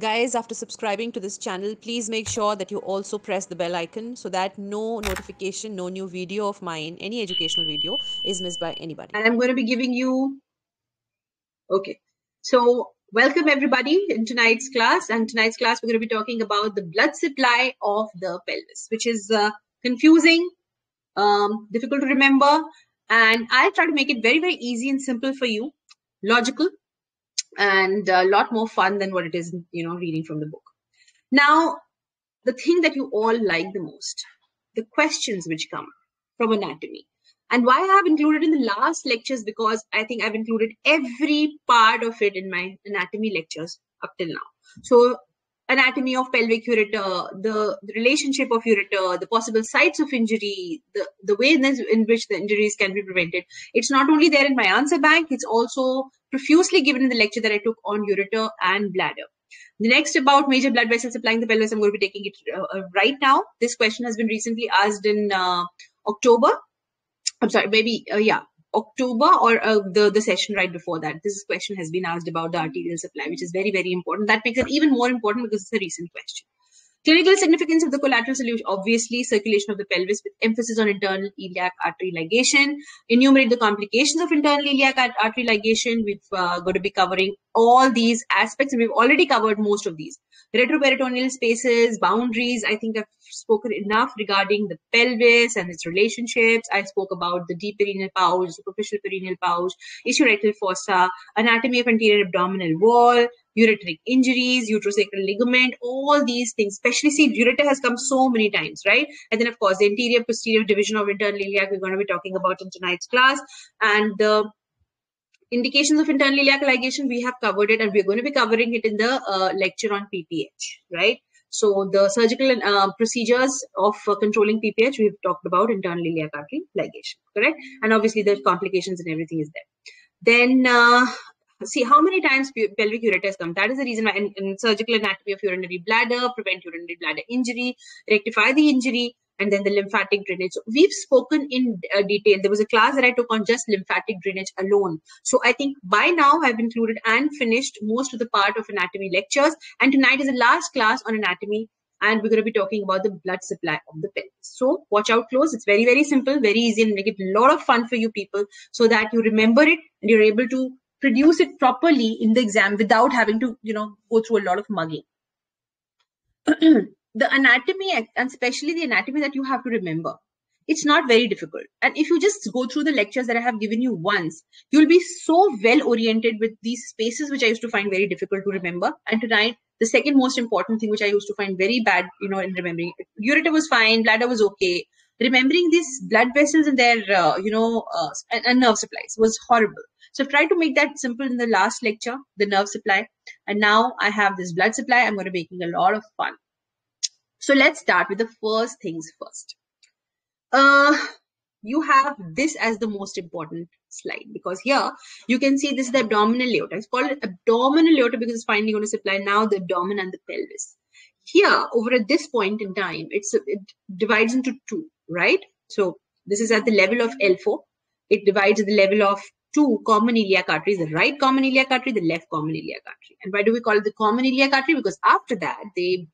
Guys, after subscribing to this channel, please make sure that you also press the bell icon so that no notification, no new video of mine, any educational video is missed by anybody. And I'm going to be giving you... Okay, so welcome everybody in tonight's class. And tonight's class, we're going to be talking about the blood supply of the pelvis, which is confusing, difficult to remember. And I'll try to make it very, very easy and simple for you, logical, and a lot more fun than what it is, you know, reading from the book. Now, the thing that you all like the most, the questions which come from anatomy. And why I have included in the last lectures, because I think I've included every part of it in my anatomy lectures up till now. So anatomy of pelvic ureter, the relationship of ureter, the possible sites of injury, the way in which the injuries can be prevented. It's not only there in my answer bank, it's also profusely given in the lecture that I took on ureter and bladder. The next about major blood vessels supplying the pelvis, I'm going to be taking it right now. This question has been recently asked in October. I'm sorry, maybe, yeah, October or the session right before that. This question has been asked about the arterial supply, which is very, very important. That makes it even more important because it's a recent question. Clinical significance of the collateral solution, obviously, circulation of the pelvis with emphasis on internal iliac artery ligation. Enumerate the complications of internal iliac artery ligation. We've got to be covering all these aspects, and we've already covered most of these. Retroperitoneal spaces, boundaries. I think I've spoken enough regarding the pelvis and its relationships. I spoke about the deep perineal pouch, superficial perineal pouch, ischiorectal fossa, anatomy of anterior abdominal wall, ureteric injuries, uterosacral ligament, all these things. Especially, see, ureter has come so many times, right? And then, of course, the anterior posterior division of internal iliac, we're going to be talking about in tonight's class. And the indications of internal iliac ligation, we have covered it, and we're going to be covering it in the lecture on PPH, right? So the surgical procedures of controlling PPH, we've talked about internal iliac artery ligation, correct? And obviously the complications and everything is there. Then, see how many times pelvic ureter has come. That is the reason why in surgical anatomy of urinary bladder, prevent urinary bladder injury, rectify the injury, and then the lymphatic drainage. So we've spoken in detail. There was a class that I took on just lymphatic drainage alone. So I think by now I've included and finished most of the part of anatomy lectures. And tonight is the last class on anatomy. And we're going to be talking about the blood supply of the pelvis. So watch out close. It's very, very simple, very easy, and make it a lot of fun for you people so that you remember it and you're able to produce it properly in the exam without having to, you know, go through a lot of mugging. The anatomy, and especially the anatomy that you have to remember, it's not very difficult. And if you just go through the lectures that I have given you once, you'll be so well oriented with these spaces, which I used to find very difficult to remember. And tonight, the second most important thing, which I used to find very bad, you know, in remembering, ureter was fine, bladder was okay. Remembering these blood vessels and their, and nerve supplies was horrible. So I've tried to make that simple in the last lecture, the nerve supply. And now I have this blood supply. I'm going to be making a lot of fun. So let's start with the first things first. You have this as the most important slide, because here you can see this is the abdominal aorta. It's called abdominal aorta because it's finally going to supply now the abdomen and the pelvis. Here, over at this point in time, it divides into two, right? So this is at the level of L4. It divides at the level of two common iliac arteries, the right common iliac artery, the left common iliac artery. And why do we call it the common iliac artery? Because after that, they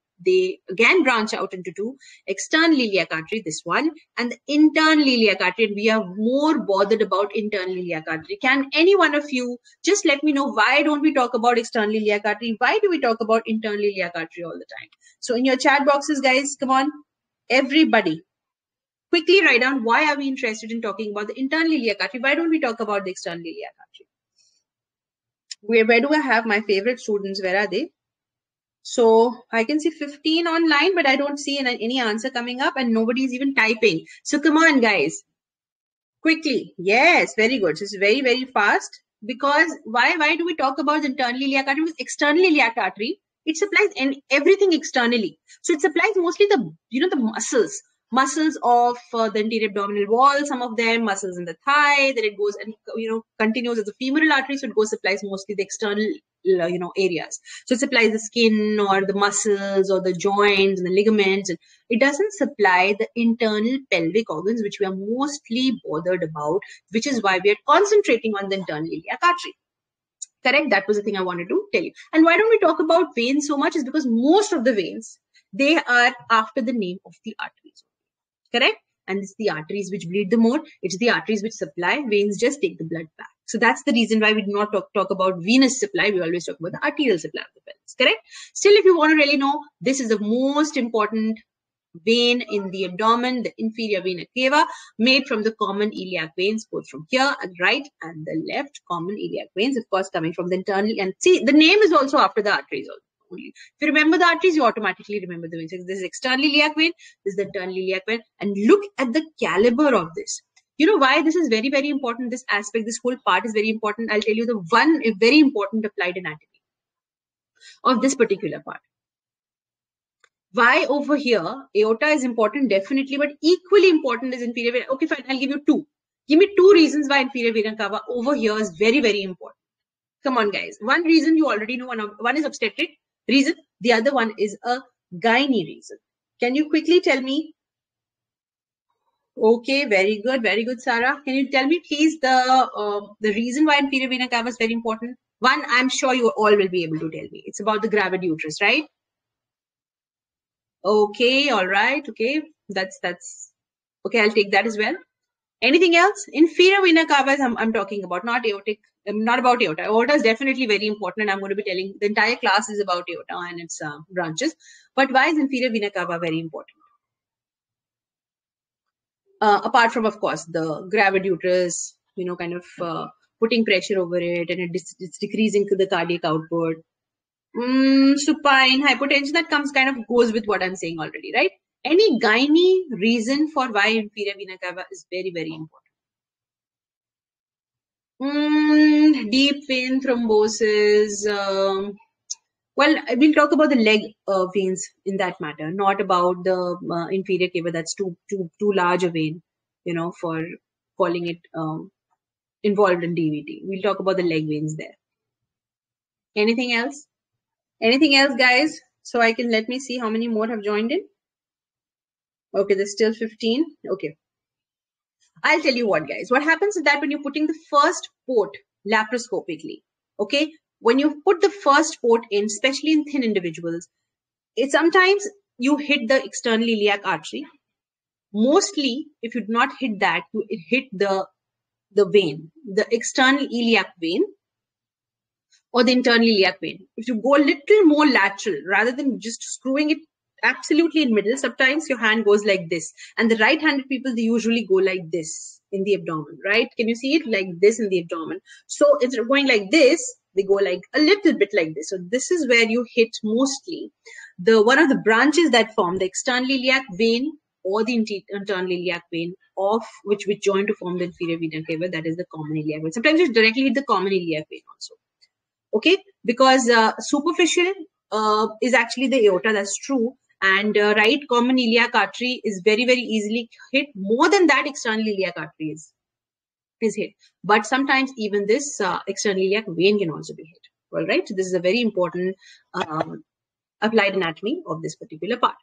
again branch out into two, external iliac artery, this one, and the internal iliac artery. And we are more bothered about internal iliac artery. Can any one of you just let me know, why don't we talk about external iliac artery? Why do we talk about internal iliac artery all the time? So in your chat boxes, guys, come on, everybody. Quickly write down, why are we interested in talking about the internal iliac artery? Why don't we talk about the external iliac artery? Where do I have my favorite students? Where are they? So I can see 15 online, but I don't see any answer coming up, and nobody is even typing. So come on, guys. Quickly. Yes, very good. So it's very, very fast. Because why do we talk about the internal iliac artery? Because external iliac artery, it supplies everything externally. So it supplies mostly the, you know, the muscles. Muscles of the anterior abdominal wall, some of them, muscles in the thigh, then it goes and, you know, continues as the femoral artery, so it goes, supplies mostly the external, you know, areas. So it supplies the skin or the muscles or the joints and the ligaments. It doesn't supply the internal pelvic organs, which we are mostly bothered about, which is why we are concentrating on the internal iliac artery. Correct? That was the thing I wanted to tell you. And why don't we talk about veins so much is because most of the veins, they are after the name of the arteries. Correct? And it's the arteries which bleed the more. It's the arteries which supply. Veins just take the blood back. So that's the reason why we do not talk about venous supply. We always talk about the arterial supply of the veins. Correct? Still, if you want to really know, this is the most important vein in the abdomen, the inferior vena cava, made from the common iliac veins, both from here and right and the left, common iliac veins, of course, coming from the internal. And see, the name is also after the arteries also. Only. If you remember the arteries, you automatically remember the veins. This is external iliac vein, this is the internal iliac vein. And look at the caliber of this. You know why this is very, very important, this aspect, this whole part is very important. I'll tell you the one very important applied anatomy of this particular part. Why over here, aorta is important definitely, but equally important is inferior vena. Okay, fine, I'll give you two. Give me two reasons why inferior vena cava over here is very, very important. Come on, guys. One reason you already know, one is obstetric reason. The other one is a gynae reason. Can you quickly tell me? Okay, very good, Sarah. Can you tell me, please, the reason why inferior vena cava is very important? One, I'm sure you all will be able to tell me. It's about the gravid uterus, right? Okay, all right, okay. That's okay, I'll take that as well. Anything else? Inferior vena cava is I'm talking about, not aortic. I'm not about aorta. Aorta is definitely very important, and I'm going to be telling the entire class is about aorta and its branches. But why is inferior vena cava very important? Apart from, of course, the gravid uterus, you know, kind of putting pressure over it, and it's decreasing the cardiac output. Supine, hypotension, that comes kind of goes with what I'm saying already, right? Any gynae reason for why inferior vena cava is very, very important? Deep vein thrombosis. Well, we'll talk about the leg veins in that matter, not about the inferior cava. That's too large a vein, you know, for calling it involved in DVT. We'll talk about the leg veins there. Anything else? Anything else, guys? So I can let me see how many more have joined in. Okay, there's still 15. Okay. I'll tell you what, guys. What happens is that when you're putting the first port laparoscopically, okay, when you put the first port in, especially in thin individuals, it sometimes you hit the external iliac artery. Mostly, if you do not hit that, you hit the vein, the external iliac vein or the internal iliac vein. If you go a little more lateral, rather than just screwing it absolutely in middle, sometimes your hand goes like this, and the right-handed people, they usually go like this in the abdomen, right? Can you see it like this in the abdomen? So it's going like this, they go like a little bit like this. So this is where you hit mostly the one of the branches that form the external iliac vein or the internal iliac vein, of which join to form the inferior vena cava, that is the common iliac vein. Sometimes you directly hit the common iliac vein also, okay? Because superficial is actually the aorta, that's true. And right common iliac artery is very, very easily hit. More than that, external iliac artery is hit. But sometimes even this external iliac vein can also be hit. All right. So this is a very important applied anatomy of this particular part.